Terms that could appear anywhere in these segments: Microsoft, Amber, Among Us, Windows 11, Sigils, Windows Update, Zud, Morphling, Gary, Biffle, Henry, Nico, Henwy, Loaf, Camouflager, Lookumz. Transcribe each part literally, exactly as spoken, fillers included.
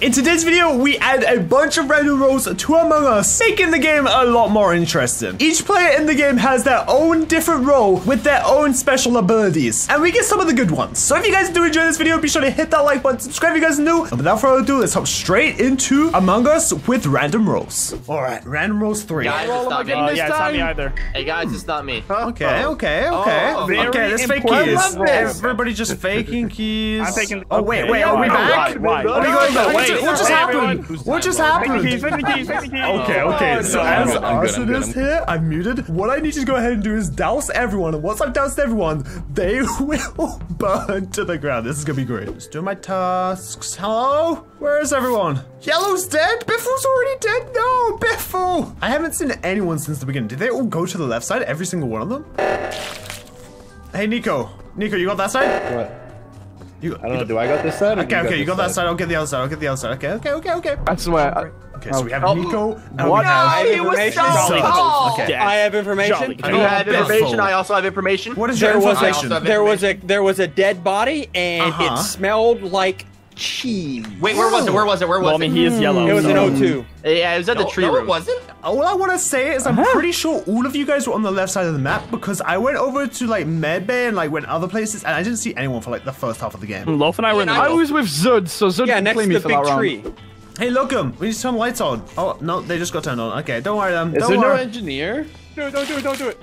In today's video, we add a bunch of random roles to Among Us, making the game a lot more interesting. Each player in the game has their own different role with their own special abilities, and we get some of the good ones. So if you guys do enjoy this video, be sure to hit that like button, subscribe if you guys are new, and without further ado, let's hop straight into Among Us with random roles. All right, random roles three. Guys, oh, it's not me. Uh, yeah, it's not me either. Hey guys, it's not me. Huh? Okay, okay, okay. Oh, okay, let's fake keys. Everybody just faking keys. I'm faking. Oh wait, okay. wait, are we back? Why? Why? Are we going back? Wait. What just hey, happened? Everyone. What just happened? Keys, keys, okay, okay. So as Arson is here, I'm muted. What I need to go ahead and do is douse everyone. And once I've doused everyone, they will burn to the ground. This is gonna be great. Just doing my tasks. Hello? Where is everyone? Yellow's dead? Biffle's already dead? No, Biffle! I haven't seen anyone since the beginning. Did they all go to the left side? Every single one of them? Hey, Nico. Nico, you got that side? What? You, I don't know, do I got this side? Okay, okay, you got that side, I'll get the other side, I'll get the other side. Okay, okay, okay, okay. That's the way I... Okay, so we have Nico. What? I have information. I have information. You have information, I also have information. What is your information? There was a, there was a dead body, and it smelled like cheese. Wait, where was it, where was it, where was it? Well, I mean, he is yellow. It was an O two. Yeah, it was at the tree room. Was it? All I want to say is I'm uh-huh. pretty sure all of you guys were on the left side of the map because I went over to like Med Bay and like went other places and I didn't see anyone for like the first half of the game. Loaf and I were in the I was with Zud, so Zud yeah, next to the big tree. Wrong. Hey, Lookum, we need to turn lights on. Oh no, they just got turned on. Okay, don't worry them. Is don't there worry. no engineer? No, don't do it, don't do it.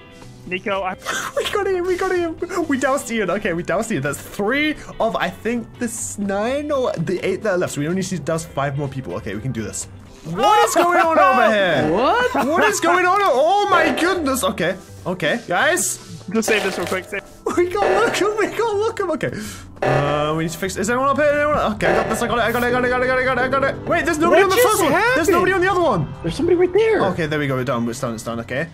Nico, I we got him, we got him. We doused Ian. Okay, we doused Ian. That's three of I think this nine or the eight that are left. So we only need to douse five more people. Okay, we can do this. What is going on over here? What? What is going on? Oh my goodness. Okay. Okay. Guys. Just save this real quick. Save. We gotta look him. We gotta look him. Okay. Uh, we need to fix. Is anyone up here? Anyone? Okay. I got this. I got it. I got it. I got it. I got it. I got it. Wait. There's nobody what on the first happened? one. There's nobody on the other one. There's somebody right there. Okay. There we go. We're done. We're done. It's done. Okay.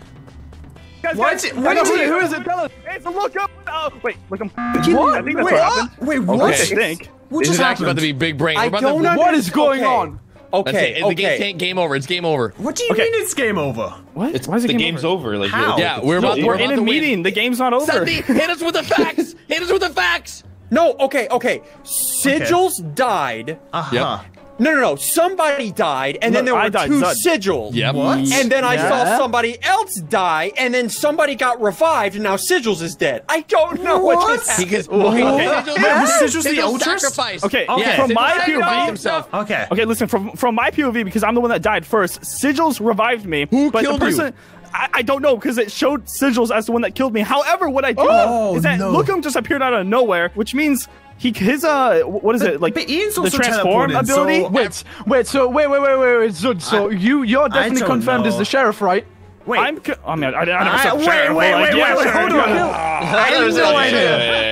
Guys, what? Guys, what is it? Who is it? Tell us. It's a look up. Oh, wait. Look him. What? I think that's wait. What happened. Wait. What? Okay. I think. What just happened? About to be big brain. I don't know. What is going on? Okay, it. okay. The game, game over. It's game over. What do you okay. mean it's game over? What? It's, Why is it the game game's over? over. Like, How? Yeah, we're about, no, we're in about a meeting. Win. The game's not over. Sandy, hit us with the facts. Hit us with the facts. No, okay, okay. Sigils okay. died. Uh huh. Yep. No, no, no. Somebody died, and no, then there were died, two Zud. Sigils. Yep. What? And then yeah. I saw somebody else die, and then somebody got revived, and now Sigils is dead. I don't know what, what just happened. What? Okay. Okay. Yeah. Sigils the Ultra? Sacrificed. Okay, okay. Yeah, from my P O V, himself. Okay. Okay, listen, from, from my P O V, because I'm the one that died first, Sigils revived me. Who but killed the person, you? I, I don't know because it showed Sigils as the one that killed me. However, what I do oh, is that no. Lookum just appeared out of nowhere, which means He, his, uh, what is but, it, like, but Ian's also the transform ability? So wait, wait, so, wait, wait, wait, wait, wait, Zud, so I, you, you're definitely confirmed know. as the sheriff, right? Wait. I'm, co I mean, I, I never said wait, sheriff. Wait, wait, wait, yeah, wait, hold on. I have no idea.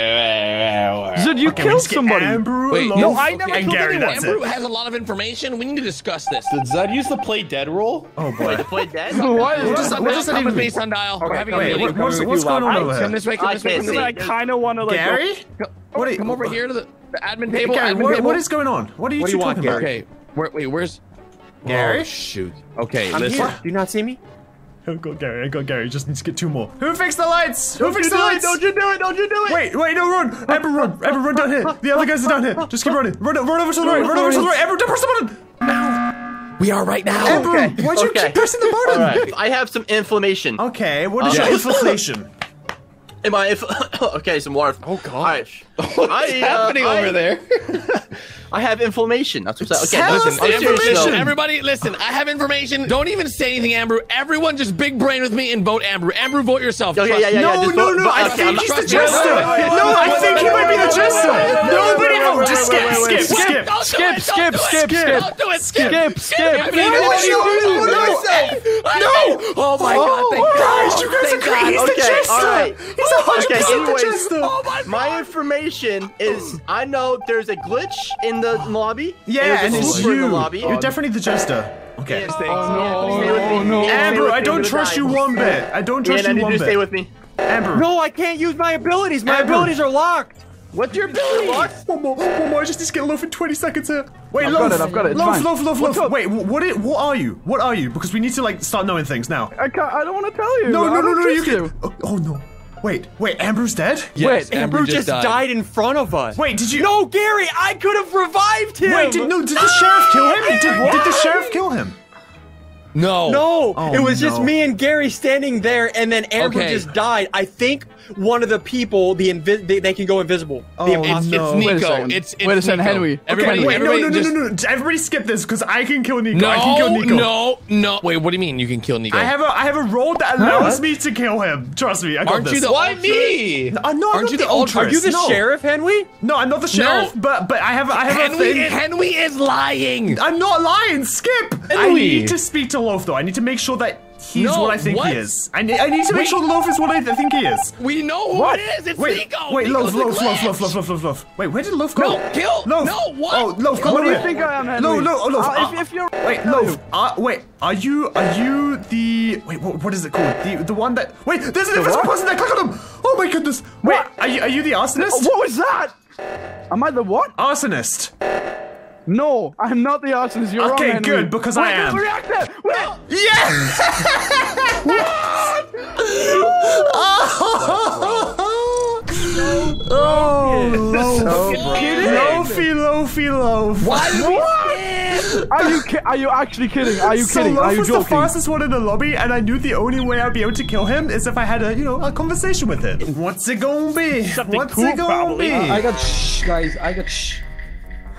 Zud, you okay, killed somebody. Amber wait, no, I never okay, killed Gary, anyone. Amber has a lot of information. We need to discuss this. Did Zud use the play dead rule? Oh, boy. To play dead? What? We're just having a base on dial. We're having a meeting. What's going on over here? Come this way, come this way. I kind of want to, like, Gary? What are you, come over here to the, the admin table. Hey, Gary, admin what, table. What is going on? What are you, what do you talking want, about? Okay, where, wait, where's Gary? Oh, shoot. Okay, I'm listen. Here. Do you not see me? I got Gary. I got Gary. Just need to get two more. Who fixed the lights? Don't Who fixed the do lights? It, don't you do it? Don't you do it? Wait, wait, no, run! Amber, run! Amber, run down here. The other guys are down here. Just keep running. Run, run over to the right. Run over to the right. Amber, press the button. Now. We are right now. Amber, okay. why'd you okay. keep pressing the button? Right. I have some inflammation. Okay, what is uh, your inflammation? Am I if okay? Some water. Oh gosh! Right. What's I, happening uh, over I, there? I have inflammation. That's what's okay. Tell listen, us information. Everybody, listen. I have information. Don't even say anything, Amber. Everyone, just big brain with me and vote Amber. Amber, vote yourself. Yeah, yeah, yeah, no, yeah, just no, vote, no. Vote, I okay, think he's the jester. No, I think he might be the jester. Nobody vote. Just skip, skip, skip, skip, skip, skip, skip. Don't do it. Skip, skip. No! Oh my God! Thank God! You guys agree? He's the jester. Okay, anyways, oh my, my information is I know there's a glitch in the lobby. Yeah, and it's you. In the lobby. You're definitely the jester. Okay. Oh, oh, no, no. Amber, I don't trust you one bit. I don't trust you one bit. Stay with me. Amber. No, I can't use my abilities. My Amber. abilities are locked. What's your ability? One more, one more. I just need to get a loaf in twenty seconds here. Wait, I've loaf. Got it, I've got it. Loaf, loaf, loaf, loaf, loaf. Wait, what? It, what are you? What are you? Because we need to like start knowing things now. I can't. I don't want to tell you. No, no, no, no. You can. Oh no. Wait, wait, Amber's dead? Yes, wait, Amber, Amber just died. died in front of us. Wait, did you- No, Gary, I could have revived him! Wait, did, no, did no! the sheriff kill No. No. Oh, it was no. just me and Gary standing there, and then Amber okay. just died. I think one of the people, the invi they, they can go invisible. Oh, the it's, no. it's Nico. Wait it's, it's Wait a second, Henry. Everybody, okay, wait, everybody no, no, just... no, no, no. Everybody skip this, because I can kill Nico. No, I can kill Nico. No, no. Wait, what do you mean you can kill Nico? I have a, I have a role that allows huh? me to kill him. Trust me, I got Aren't this. You the Why me? Uh, no, Aren't you the, the ultra? Are you the no. sheriff, Henry? No, I'm not the sheriff, no. but but I have, I have Henry, a thing. Henry is lying. I'm not lying. Skip. I need to speak to Loaf, though. I need to make sure that he's no, what I think what? he is. I need, I need to make wait. sure Loaf is what I th think he is. We know who what? it is. It's wait, Nico. Wait, Loaf, Loaf, Loaf, Loaf, Loaf, Loaf, Loaf, Loaf. Wait, where did Loaf go? No, kill. Loaf. No, what? Oh, Loaf, come What do you think I am, Henry? No, no, oh, Loaf. Uh, if, if you're wait, Loaf. Uh, wait, are you, are you the? Wait, what, what is it called? The, the one that? Wait, there's an the invisible what? person there. Click on him. Oh my goodness. Wait, what? are you, are you the arsonist? What was that? Am I the what? Arsonist. No, I'm not the arsonist. You're okay, wrong, Henry. good, because Wait, I am. Reactor. Wait. No. Yes! What? Oh, so oh Loaf. Loafy, Loafy, Loaf. Why what? Are you Are you actually kidding? Are you so kidding? Loaf are you was joking? the fastest one in the lobby, and I knew the only way I'd be able to kill him is if I had a, you know, a conversation with him. What's it gonna be? Something What's cool, it gonna probably. be? Uh, I got shh, guys. I got shh.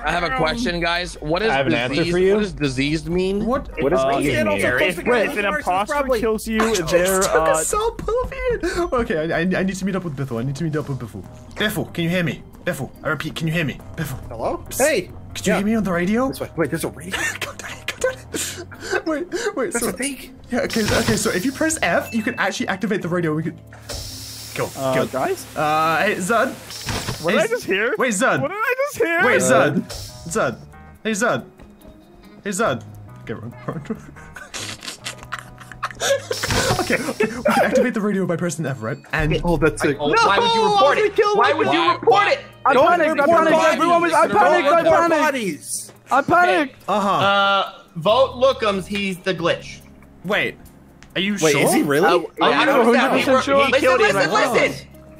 I have a question, guys. What is I have an disease? answer for you. What does diseased mean? What, what does diseased uh, mean? If right, an imposter probably... kills you, I they're took uh... a soul Peruvian. Okay, I, I need to meet up with Biffle. I need to meet up with Biffle. Biffle, can you hear me? Biffle, I repeat, can you hear me? Biffle. Hello? Psst. Hey. Could you yeah. hear me on the radio? This way. Wait, there's a radio? Go down it, go down it. Wait, wait. That's so, a thing. Yeah, okay, okay, so if you press F, you can actually activate the radio. We could... Go, uh, go. Guys? Uh, hey, Zud. What did hey, I just hear? Wait, Zud. What did I just hear? Wait, Zud. Uh, Zud. Hey, Zud. Hey, Zud. Okay, run, run, run. Okay, okay. We can activate the radio by pressing F, right? And oh, that's it. No, why would you report it? Why would you report it? I panicked. I panicked. Everyone was. I panicked. I panicked. I panicked. Uh huh. Uh, vote Lookumz. He's the glitch. Wait. Are you Wait, sure? Wait, is he really? Uh, yeah, I don't know. one hundred percent sure. He killed him. Listen, listen.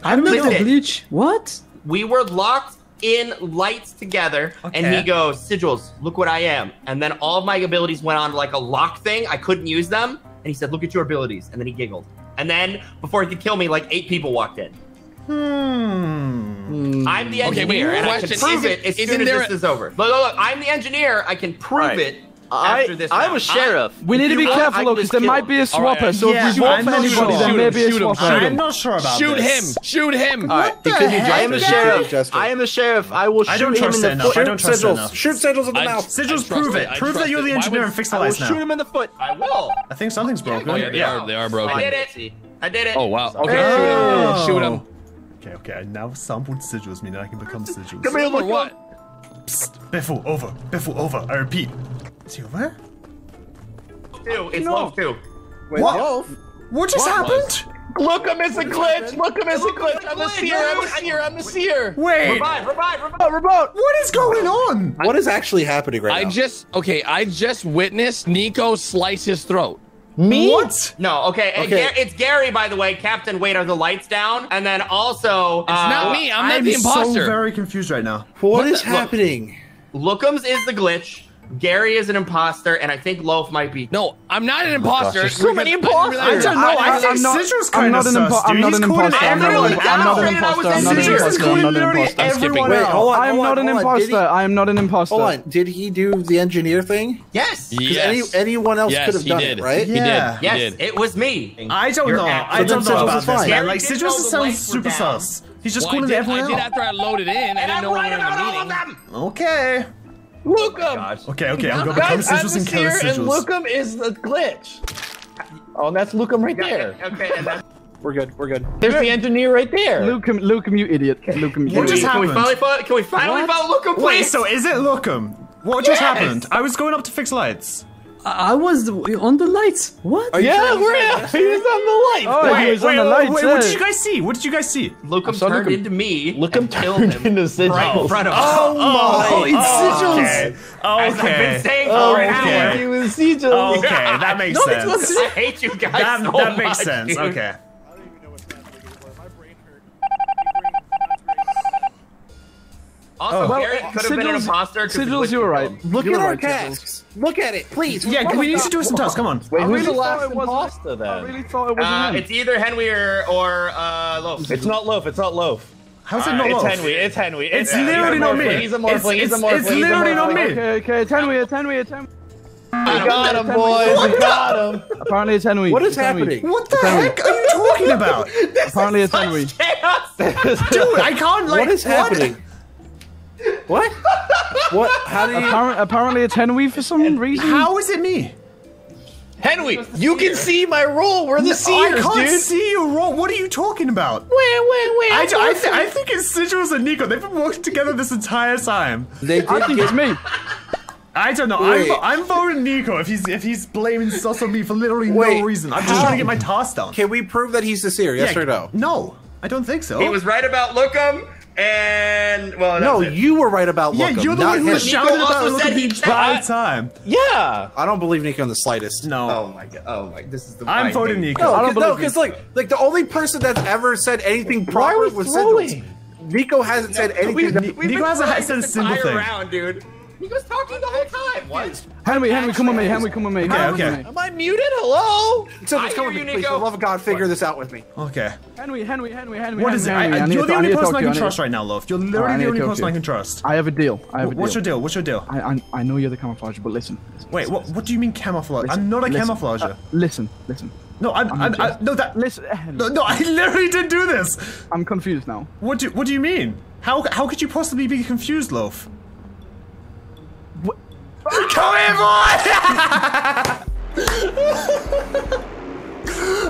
I'm not the glitch. What? We were locked in lights together, okay. and he goes, Sigils, look what I am. And then all of my abilities went on like a lock thing. I couldn't use them. And he said, look at your abilities. And then he giggled. And then before he could kill me, like eight people walked in. Hmm. I'm the engineer, okay, and I can prove it as soon as this is over. Look, look, look, I'm the engineer. I can prove right. it. After I, this I'm round. a sheriff. I, we need to be careful, though, because there might be a swapper. Right. So yeah, if we vote for anybody, there may be a swapper. I'm not sure about shoot this. Shoot him! Shoot him! What All right. the heck? I am the sheriff. I am the sheriff. I will shoot I don't him in the foot. I don't trust Sigils. Shoot Sigils in the I, mouth. Sigils, prove it. Prove that you're the engineer and fix the lights now. I will shoot him in the foot. I will. I think something's broken. Oh, yeah, they are. They are broken. I did it. I did it. Oh, wow. Okay, shoot him. Shoot him. Okay, okay. I now sampled Sigils, meaning I can become Sigils. Come here, look. What? Psst. Biffle, over. Biffle, over. I repeat. Silver? Two, it's no. Loaf two. Wait, what? Loaf? What just what happened? Lookum is a glitch! Lookum is a glitch! I'm the seer! I'm the seer! I'm the seer! Wait! Revive! Revive! Revive! Remote! What is going on? What is actually happening right I now? I just okay. I just witnessed Nico slice his throat. Me? What? No, okay. okay. It's Gary, by the way. Captain, wait, are the lights down? And then also, it's uh, not me. I'm, I'm not the imposter. I'm so very confused right now. What, what is happening? Look, Lookumz is the glitch. Gary is an imposter, and I think Loaf might be. No, I'm not an imposter. Oh gosh, so many imposters. I don't know. I, I, I think Sigils kind of sus, dude. He's calling everyone down, and I was Sigils is calling literally everyone out. I'm not an imposter. I am not an imposter. Hold on. Did he do the engineer thing? Yes. Yes. Any, anyone else yes, could have done did. it, right? Yeah. He did. Yes, he did. It was me. I don't know. I don't know about this, man. Like, Sigils sounds super sus. He's just calling everyone out. I did after I loaded in. I didn't know what I was doing. Okay. Lookum! Oh okay, okay, now I'm going to become Sigils and kill Sigils. And Lookum is the glitch. Oh, and that's Lookum right there. Okay, and that's... We're good, we're good. There's the engineer right there. Lookum, Lookum, you idiot. Lookum, you idiot. What just happened? Can we finally, can we finally vote Lookum, please? Wait, so is it Lookum? What just yes. happened? I was going up to fix lights. I was on the lights. What? Are yeah, we're he was on the lights. Oh, wait, he was wait, on the lights. Wait, what did you guys see? What did you guys see? Lookum turned Lookum. into me. Lookum turned him. into Sigils. Bro, bro. Oh, oh my! Oh, it's Sigils. Okay. Okay. I've been saying oh, for an hour. He was Sigils. Okay, that makes no, sense. It I hate you guys. That, so that makes much, sense. Dude. Okay. I don't even know what that was. My brain hurt. Also, well, Gary could have been an imposter. Sigils, you were right. Look at our tasks. Look at it, please. Yeah, we need to do some tasks. Come on. Wait, who's the last imposter then? I really thought it wasn't. It's either Henwy or Loaf. It's not Loaf. It's not Loaf. How's it not Loaf? It's Henwy. It's Henwy. It's literally not me. He's a morphling. He's a morphling. It's literally not me. Okay, okay. It's Henwy. It's Henwy. It's Henwy. We got him, boys! We got him! Apparently it's Henry. What is happening? What the heck are you talking about? Apparently it's Henry. Dude, I can't, like... What is happening? What? What? How do you... Appar apparently it's Henry for some reason. How is it me? Henry, you can see my roll. We're the seers, dude. I can't dude. see your roll. What are you talking about? Wait, wait, wait. I, I, th I think it's Sigils and Nico. They've been working together this entire time. They did I think it's me. I don't know. I'm, I'm voting Nico if he's if he's blaming Suss on me for literally Wait, no reason. I'm just how? trying to get my task done. Can we prove that he's the seer? Yes yeah, or no? No, I don't think so. He was right about Lookum, and well, no, it. you were right about Lookum. Yeah, you're the one who was shouting about Lookum the entire time. Yeah, I don't believe Nico in the slightest. No. Oh my god. Oh my. This is the. I'm voting Nico. No, I don't no, because like like the only person that's ever said anything proper was Sigils. Nico hasn't no, said anything. We, we, Nico hasn't said a single thing. Round, dude. He was talking the whole time. What? Henry, Henry, come with me. Henry, come with me. Okay, okay. Am I muted? Hello? So I hear you, Nico. For the love of God, figure this out with me. Okay. Henry, Henry, Henry, Henry. What is it? You're the only person I can trust right now, Loaf. You're literally the only person I can trust. I have a deal. I have a deal. What's your deal? What's your deal? I I, I know you're the camouflager, but listen. listen Wait, what? What do you mean camouflage? I'm not a camouflager. Uh, listen, listen. No, I'm, I'm, I'm, I'm no that. Listen, Henry. No, no, I literally didn't do this. I'm confused now. What do What do you mean? How How could you possibly be confused, Loaf? Come here, boy!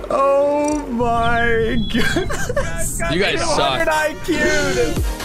Oh my goodness! You guys suck. I Q